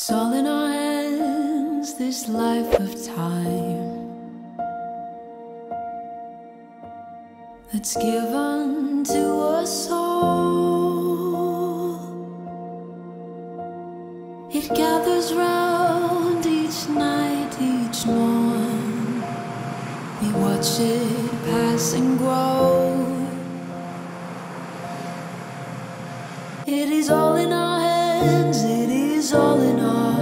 It's all in our hands, this life of time that's given to us all. It gathers round each night, each morn. We watch it pass and grow. It is all in our hands, it is all in all.